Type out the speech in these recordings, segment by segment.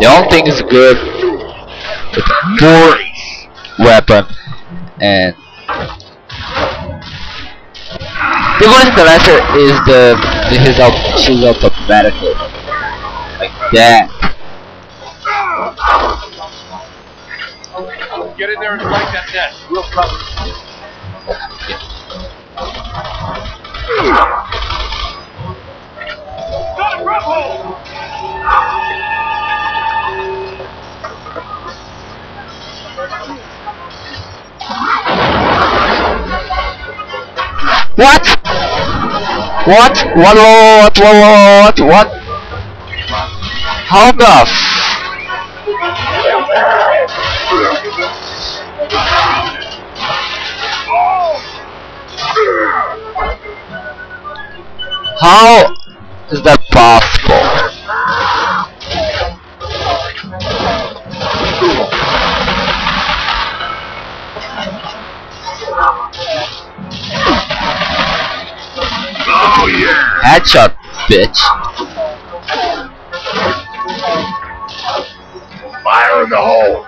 The only thing is good with more weapon, and the bonus the lesser is his out choose automatically like that. Get in there and break that nest. Real problem. Got a grub hole. What? What? What? How the How is that possible? Headshot, bitch. Fire in the hole.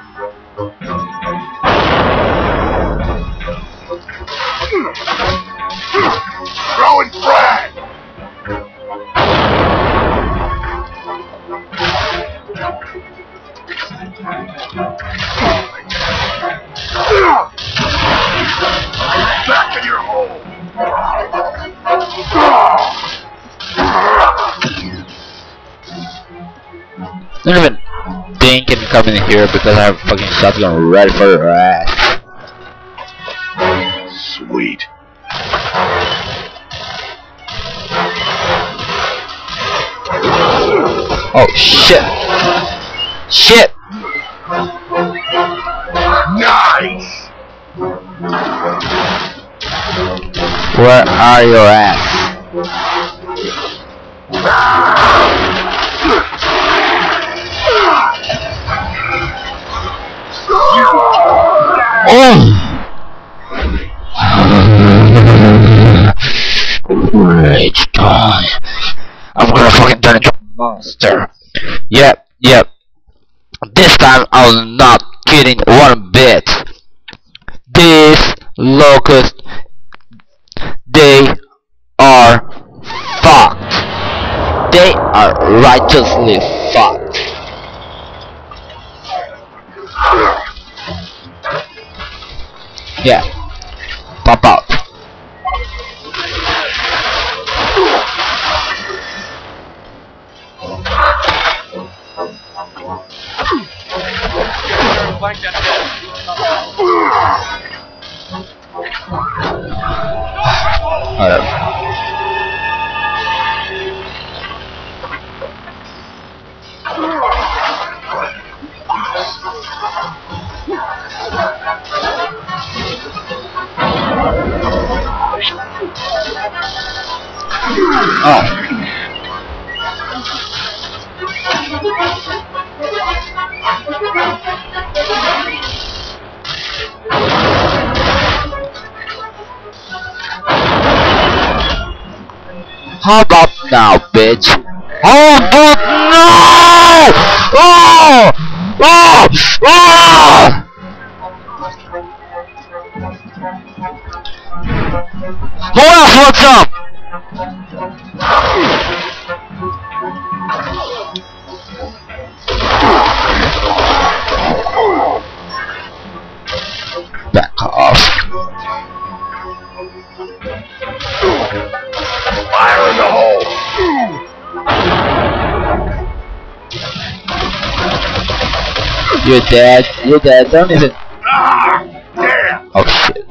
Throwing frag. Back in your hole. I don't even think I can come in here because I have a fucking shotgun ready for your ass. Sweet. Oh shit. Shit. Nice. Where are your ass? Oh! Rage guy. I'm gonna fucking turn into a monster. Yep, yep. This time I was not kidding one bit. These locusts, they are fucked. They are righteously fucked. Yeah. Pop out. How about now, bitch? How about now? Oh! Oh! Oh! What else? What's up? Back off. Fire in the hole. You're dead. You're dead. Don't even. Damn. Oh shit.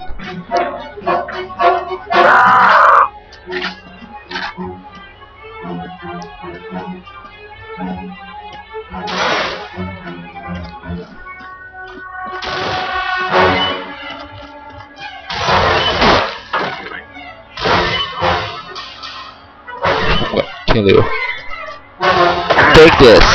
Take this.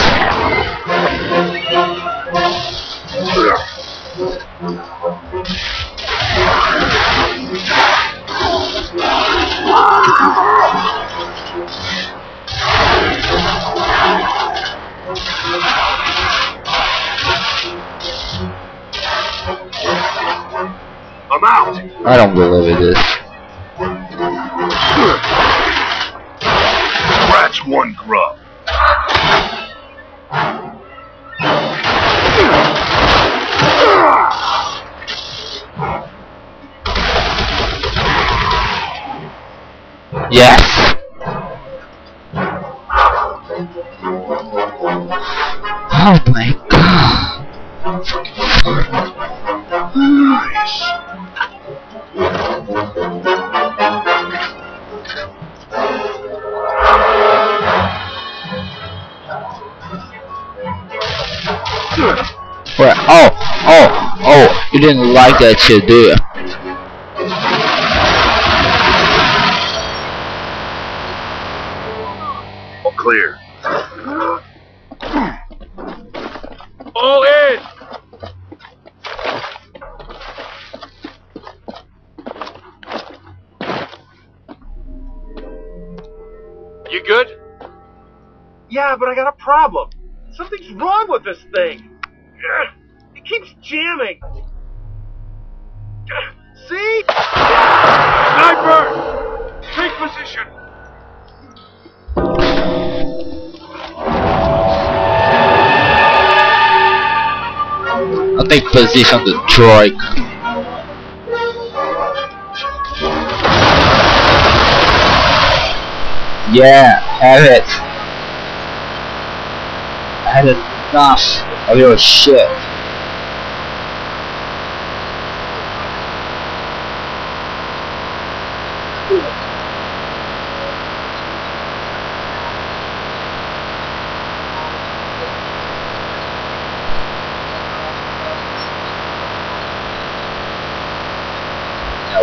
I don't believe this. That's one grub. Yes. Oh my god! Nice! Where? Oh! You didn't like that shit, do you? All clear. All in! You good? Yeah, but I got a problem. Something's wrong with this thing. It keeps jamming. See? Sniper! Take position! Take position the droid. Yeah, have it. I had enough of your shit.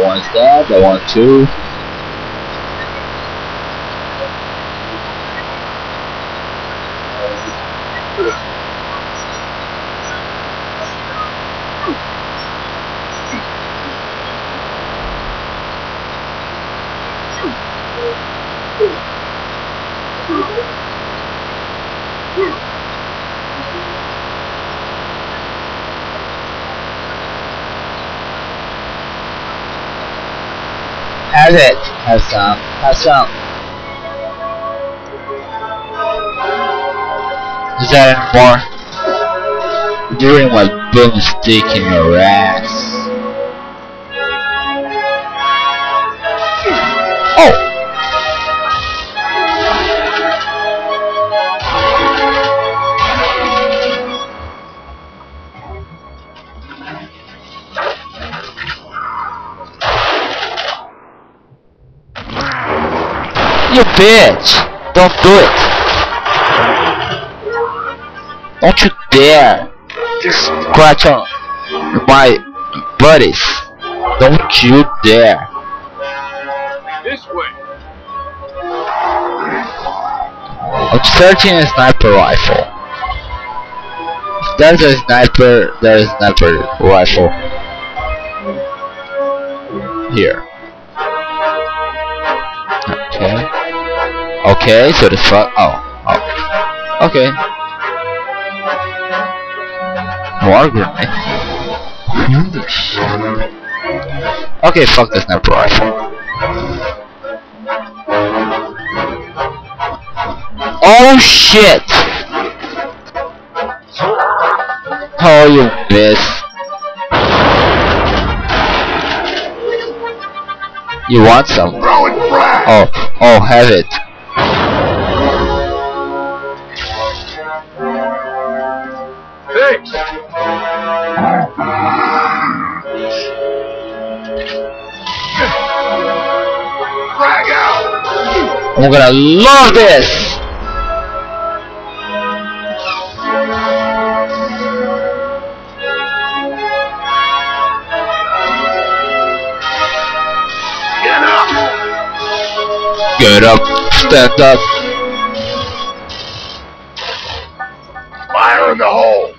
I want to. Have it! Have some. Have some. Is that anymore? Doing what boomstick in your ass. Oh! You bitch! Don't do it! Don't you dare scratch on my buddies! Don't you dare! This way. I'm searching a sniper rifle. If there's a sniper, there's a sniper rifle. Here. Okay. Okay, so the fuck. Oh. Okay. More grenade. Okay, fuck this sniper rifle. Oh shit! Oh, you bitch. You want some? Oh, have it. I'm gonna love this! Get up! Stand up! Fire in the hole!